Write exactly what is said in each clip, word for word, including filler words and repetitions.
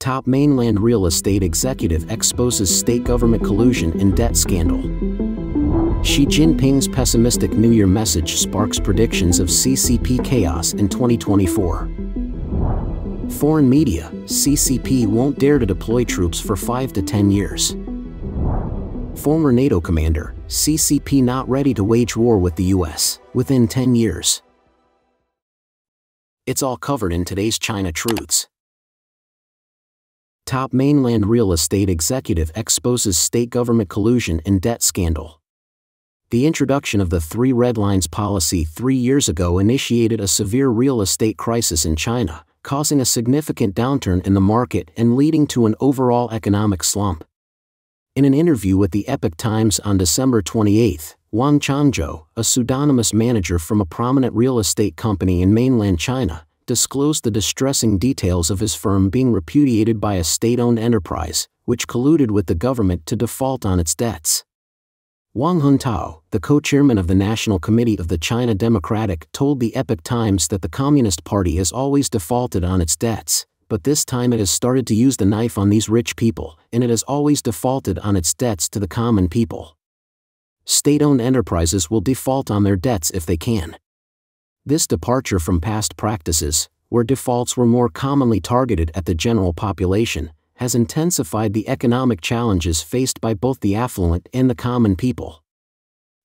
Top mainland real estate executive exposes state government collusion in debt scandal. Xi Jinping's pessimistic New Year message sparks predictions of C C P chaos in twenty twenty-four. Foreign media, C C P won't dare to deploy troops for five to ten years. Former NATO commander, C C P not ready to wage war with the U S within ten years. It's all covered in today's China Truths. Top mainland real estate executive exposes state government collusion in debt scandal. The introduction of the Three Red Lines policy three years ago initiated a severe real estate crisis in China, causing a significant downturn in the market and leading to an overall economic slump. In an interview with the Epoch Times on December twenty-eighth, Wang Changzhou, a pseudonymous manager from a prominent real estate company in mainland China, disclosed the distressing details of his firm being repudiated by a state-owned enterprise, which colluded with the government to default on its debts. Wang Huntao, the co-chairman of the National Committee of the China Democratic, told the Epoch Times that the Communist Party has always defaulted on its debts, but this time it has started to use the knife on these rich people, and it has always defaulted on its debts to the common people. State-owned enterprises will default on their debts if they can. This departure from past practices, where defaults were more commonly targeted at the general population, has intensified the economic challenges faced by both the affluent and the common people.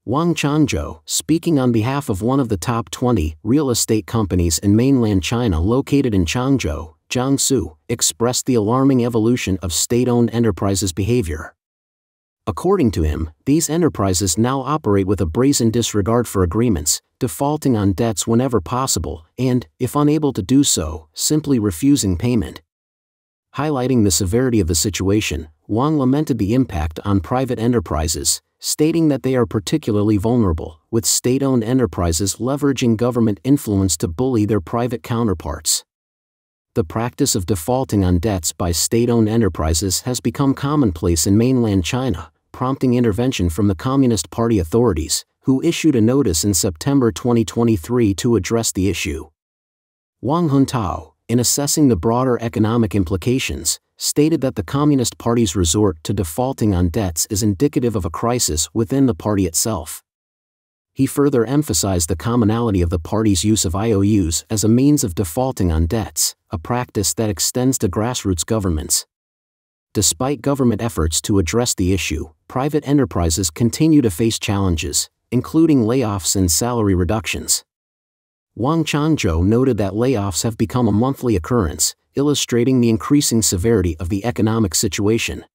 Wang Changzhou, speaking on behalf of one of the top twenty real estate companies in mainland China located in Changzhou, Jiangsu, expressed the alarming evolution of state-owned enterprises' behavior. According to him, these enterprises now operate with a brazen disregard for agreements, defaulting on debts whenever possible, and, if unable to do so, simply refusing payment. Highlighting the severity of the situation, Wang lamented the impact on private enterprises, stating that they are particularly vulnerable, with state-owned enterprises leveraging government influence to bully their private counterparts. The practice of defaulting on debts by state-owned enterprises has become commonplace in mainland China, prompting intervention from the Communist Party authorities, who issued a notice in September twenty twenty-three to address the issue. Wang Huntao, in assessing the broader economic implications, stated that the Communist Party's resort to defaulting on debts is indicative of a crisis within the party itself. He further emphasized the commonality of the party's use of I O Us as a means of defaulting on debts, a practice that extends to grassroots governments. Despite government efforts to address the issue, private enterprises continue to face challenges, including layoffs and salary reductions. Wang Changzhou noted that layoffs have become a monthly occurrence, illustrating the increasing severity of the economic situation.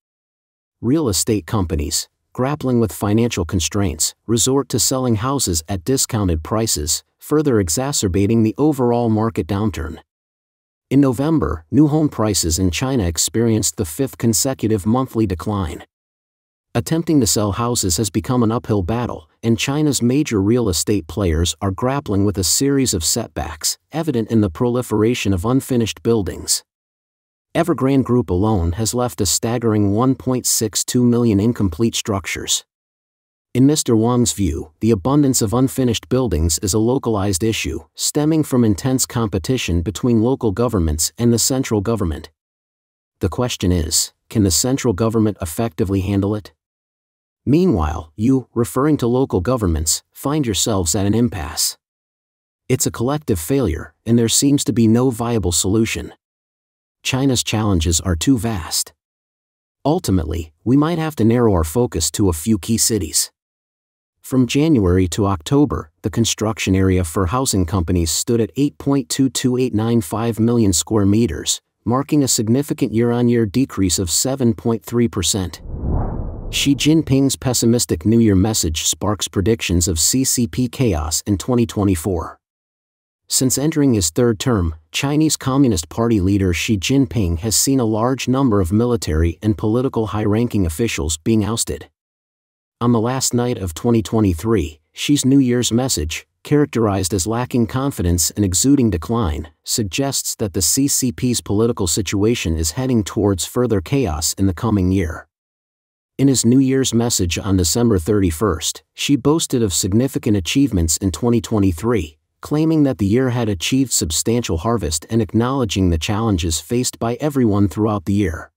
Real estate companies, grappling with financial constraints, resort to selling houses at discounted prices, further exacerbating the overall market downturn. In November, new home prices in China experienced the fifth consecutive monthly decline. Attempting to sell houses has become an uphill battle, and China's major real estate players are grappling with a series of setbacks, evident in the proliferation of unfinished buildings. Evergrande Group alone has left a staggering one point six two million incomplete structures. In Mister Wang's view, the abundance of unfinished buildings is a localized issue, stemming from intense competition between local governments and the central government. The question is, can the central government effectively handle it? Meanwhile, you, referring to local governments, find yourselves at an impasse. It's a collective failure, and there seems to be no viable solution. China's challenges are too vast. Ultimately, we might have to narrow our focus to a few key cities. From January to October, the construction area for housing companies stood at eight point two two eight nine five million square meters, marking a significant year-on-year decrease of seven point three percent. Xi Jinping's pessimistic New Year message sparks predictions of C C P chaos in twenty twenty-four. Since entering his third term, Chinese Communist Party leader Xi Jinping has seen a large number of military and political high-ranking officials being ousted. On the last night of twenty twenty-three, Xi's New Year's message, characterized as lacking confidence and exuding decline, suggests that the C C P's political situation is heading towards further chaos in the coming year. In his New Year's message on December thirty-first, Xi boasted of significant achievements in twenty twenty-three, claiming that the year had achieved substantial harvest and acknowledging the challenges faced by everyone throughout the year.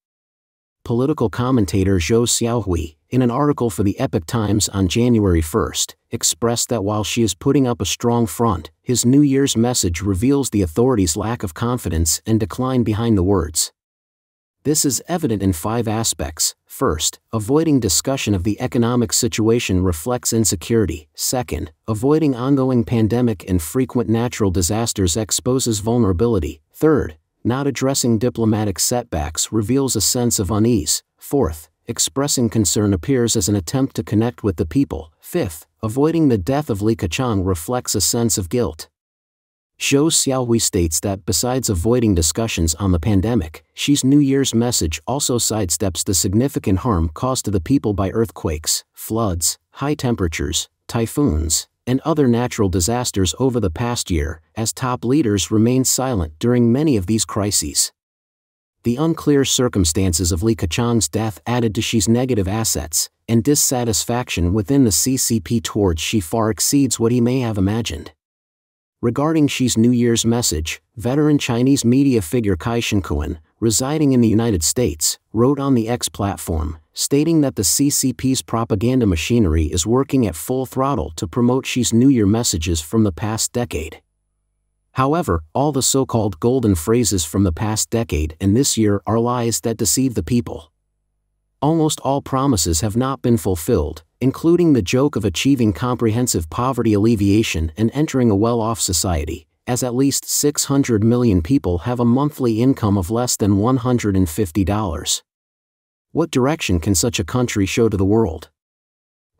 Political commentator Zhou Xiaohui, in an article for the Epoch Times on January first, expressed that while Xi is putting up a strong front, his New Year's message reveals the authorities' lack of confidence and decline behind the words. This is evident in five aspects. First, avoiding discussion of the economic situation reflects insecurity. Second, avoiding ongoing pandemic and frequent natural disasters exposes vulnerability. Third, not addressing diplomatic setbacks reveals a sense of unease. Fourth, expressing concern appears as an attempt to connect with the people. Fifth, avoiding the death of Li Keqiang reflects a sense of guilt. Zhou Xiaohui states that besides avoiding discussions on the pandemic, Xi's New Year's message also sidesteps the significant harm caused to the people by earthquakes, floods, high temperatures, typhoons, and other natural disasters over the past year, as top leaders remained silent during many of these crises. The unclear circumstances of Li Keqiang's death added to Xi's negative assets, and dissatisfaction within the C C P towards Xi far exceeds what he may have imagined. Regarding Xi's New Year's message, veteran Chinese media figure Kai Shinkun, residing in the United States, wrote on the X platform, stating that the C C P's propaganda machinery is working at full throttle to promote Xi's New Year messages from the past decade. However, all the so-called golden phrases from the past decade and this year are lies that deceive the people. Almost all promises have not been fulfilled, including the joke of achieving comprehensive poverty alleviation and entering a well-off society, as at least six hundred million people have a monthly income of less than one hundred fifty dollars. What direction can such a country show to the world?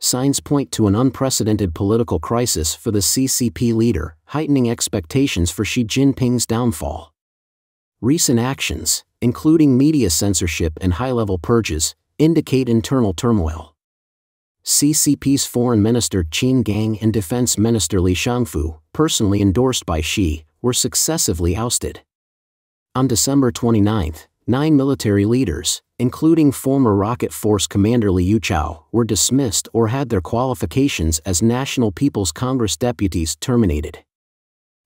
Signs point to an unprecedented political crisis for the C C P leader, heightening expectations for Xi Jinping's downfall. Recent actions, including media censorship and high-level purges, indicate internal turmoil. C C P's Foreign Minister Qin Gang and Defense Minister Li Shangfu, personally endorsed by Xi, were successively ousted. On December twenty-ninth, nine military leaders, including former Rocket Force Commander Liu Chao, were dismissed or had their qualifications as National People's Congress deputies terminated.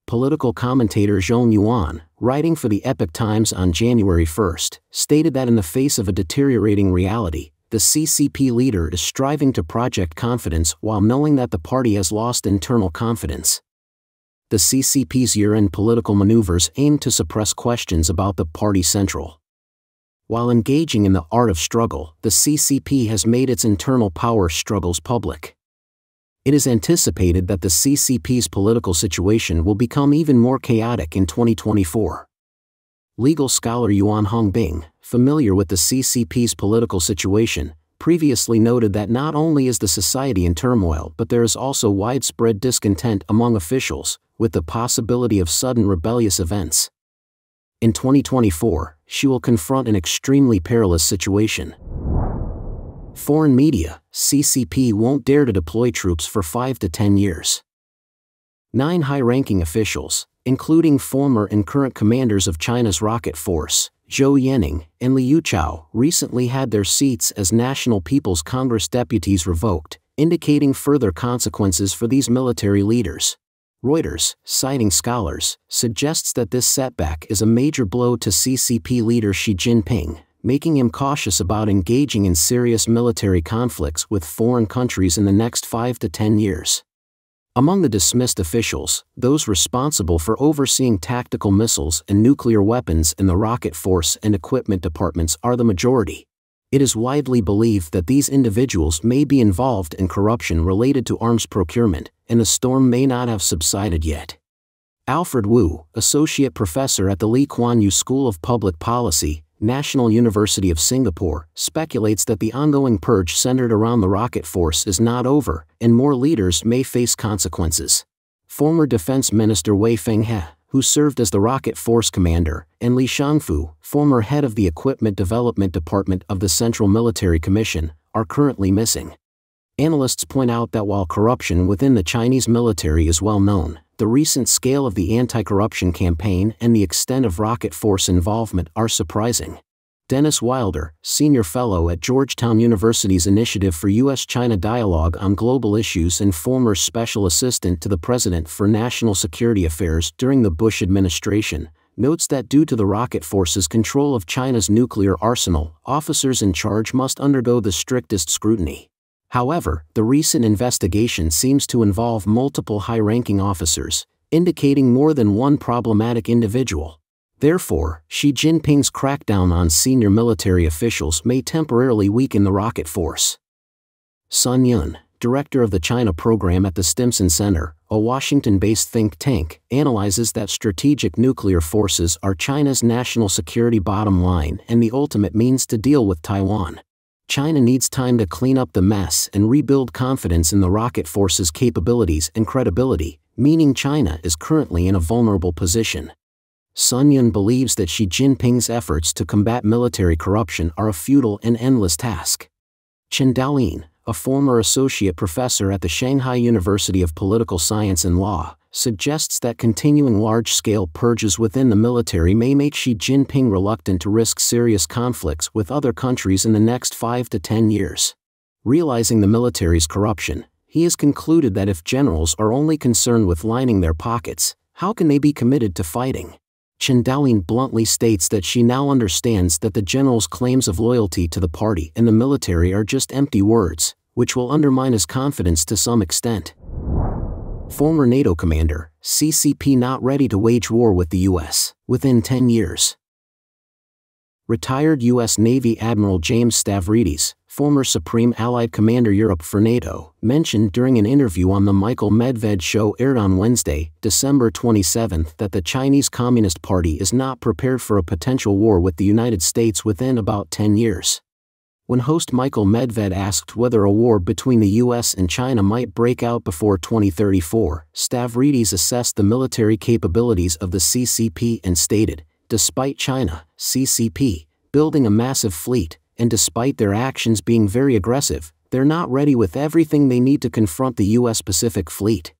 Political commentator Zhong Yuan, writing for the Epoch Times on January first, stated that in the face of a deteriorating reality, the C C P leader is striving to project confidence while knowing that the party has lost internal confidence. The C C P's year-end political maneuvers aim to suppress questions about the party central. While engaging in the art of struggle, the C C P has made its internal power struggles public. It is anticipated that the C C P's political situation will become even more chaotic in twenty twenty-four. Legal scholar Yuan Hongbing, familiar with the C C P's political situation, previously noted that not only is the society in turmoil but there is also widespread discontent among officials, with the possibility of sudden rebellious events. In twenty twenty-four, Xi will confront an extremely perilous situation. Foreign media, C C P won't dare to deploy troops for five to ten years. Nine high-ranking officials, including former and current commanders of China's Rocket Force, Zhou Yenning, and Liu Chao, recently had their seats as National People's Congress deputies revoked, indicating further consequences for these military leaders. Reuters, citing scholars, suggests that this setback is a major blow to C C P leader Xi Jinping, making him cautious about engaging in serious military conflicts with foreign countries in the next five to ten years. Among the dismissed officials, those responsible for overseeing tactical missiles and nuclear weapons in the Rocket Force and Equipment Departments are the majority. It is widely believed that these individuals may be involved in corruption related to arms procurement, and the storm may not have subsided yet. Alfred Wu, associate professor at the Lee Kuan Yew School of Public Policy, National University of Singapore, speculates that the ongoing purge centered around the Rocket Force is not over, and more leaders may face consequences. Former Defense Minister Wei Fenghe, who served as the Rocket Force commander, and Li Shangfu, former head of the Equipment Development Department of the Central Military Commission, are currently missing. Analysts point out that while corruption within the Chinese military is well known, the recent scale of the anti-corruption campaign and the extent of Rocket Force involvement are surprising. Dennis Wilder, Senior Fellow at Georgetown University's Initiative for U S China Dialogue on Global Issues and former Special Assistant to the President for National Security Affairs during the Bush administration, notes that due to the rocket forces' control of China's nuclear arsenal, officers in charge must undergo the strictest scrutiny. However, the recent investigation seems to involve multiple high-ranking officers, indicating more than one problematic individual. Therefore, Xi Jinping's crackdown on senior military officials may temporarily weaken the rocket force. Sun Yun, director of the China program at the Stimson Center, a Washington-based think tank, analyzes that strategic nuclear forces are China's national security bottom line and the ultimate means to deal with Taiwan. China needs time to clean up the mess and rebuild confidence in the rocket force's capabilities and credibility, meaning China is currently in a vulnerable position. Sun Yun believes that Xi Jinping's efforts to combat military corruption are a futile and endless task. Chen Daoyin, a former associate professor at the Shanghai University of Political Science and Law, suggests that continuing large-scale purges within the military may make Xi Jinping reluctant to risk serious conflicts with other countries in the next five to ten years. Realizing the military's corruption, he has concluded that if generals are only concerned with lining their pockets, how can they be committed to fighting? Chen Daoyin bluntly states that she now understands that the general's claims of loyalty to the party and the military are just empty words, which will undermine his confidence to some extent. Former NATO commander, C C P not ready to wage war with the U S within ten years. Retired U S Navy Admiral James Stavridis, former Supreme Allied Commander Europe for NATO, mentioned during an interview on The Michael Medved Show aired on Wednesday, December twenty-seventh, that the Chinese Communist Party is not prepared for a potential war with the United States within about ten years. When host Michael Medved asked whether a war between the U S and China might break out before twenty thirty-four, Stavridis assessed the military capabilities of the C C P and stated, "Despite China, C C P, building a massive fleet, and despite their actions being very aggressive, they're not ready with everything they need to confront the U S Pacific Fleet."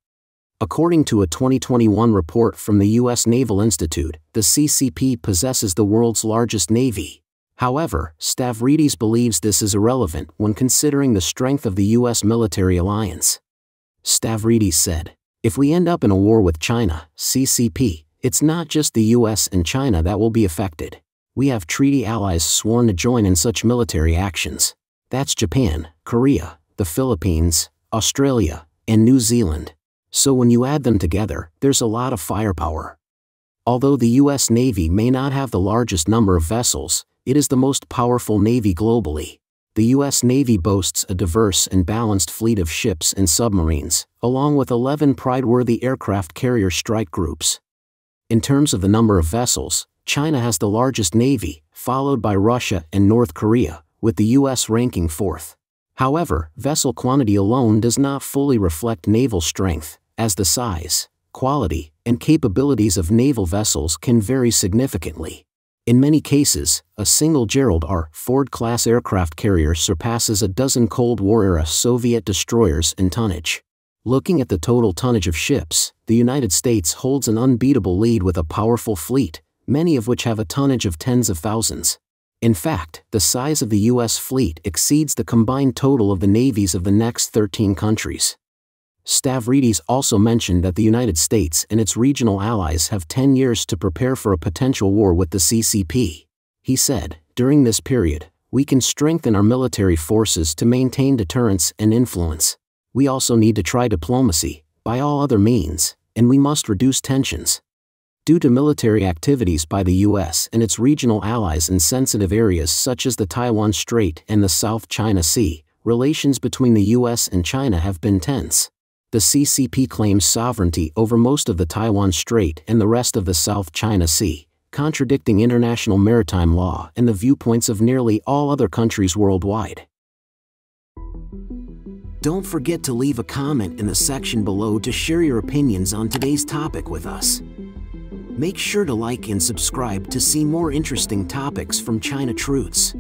According to a twenty twenty-one report from the U S Naval Institute, the C C P possesses the world's largest navy. However, Stavridis believes this is irrelevant when considering the strength of the U S military alliance. Stavridis said, "If we end up in a war with China, C C P, it's not just the U S and China that will be affected. We have treaty allies sworn to join in such military actions. That's Japan, Korea, the Philippines, Australia, and New Zealand. So when you add them together, there's a lot of firepower." Although the U S Navy may not have the largest number of vessels, it is the most powerful navy globally. The U S Navy boasts a diverse and balanced fleet of ships and submarines, along with eleven pride-worthy aircraft carrier strike groups. In terms of the number of vessels, China has the largest navy, followed by Russia and North Korea, with the U S ranking fourth. However, vessel quantity alone does not fully reflect naval strength, as the size, quality, and capabilities of naval vessels can vary significantly. In many cases, a single Gerald R. Ford-class aircraft carrier surpasses a dozen Cold War-era Soviet destroyers in tonnage. Looking at the total tonnage of ships, the United States holds an unbeatable lead with a powerful fleet, many of which have a tonnage of tens of thousands. In fact, the size of the U S fleet exceeds the combined total of the navies of the next thirteen countries. Stavridis also mentioned that the United States and its regional allies have ten years to prepare for a potential war with the C C P. He said, "During this period, we can strengthen our military forces to maintain deterrence and influence. We also need to try diplomacy, by all other means, and we must reduce tensions." Due to military activities by the U S and its regional allies in sensitive areas such as the Taiwan Strait and the South China Sea, relations between the U S and China have been tense. The C C P claims sovereignty over most of the Taiwan Strait and the rest of the South China Sea, contradicting international maritime law and the viewpoints of nearly all other countries worldwide. Don't forget to leave a comment in the section below to share your opinions on today's topic with us. Make sure to like and subscribe to see more interesting topics from China Truths.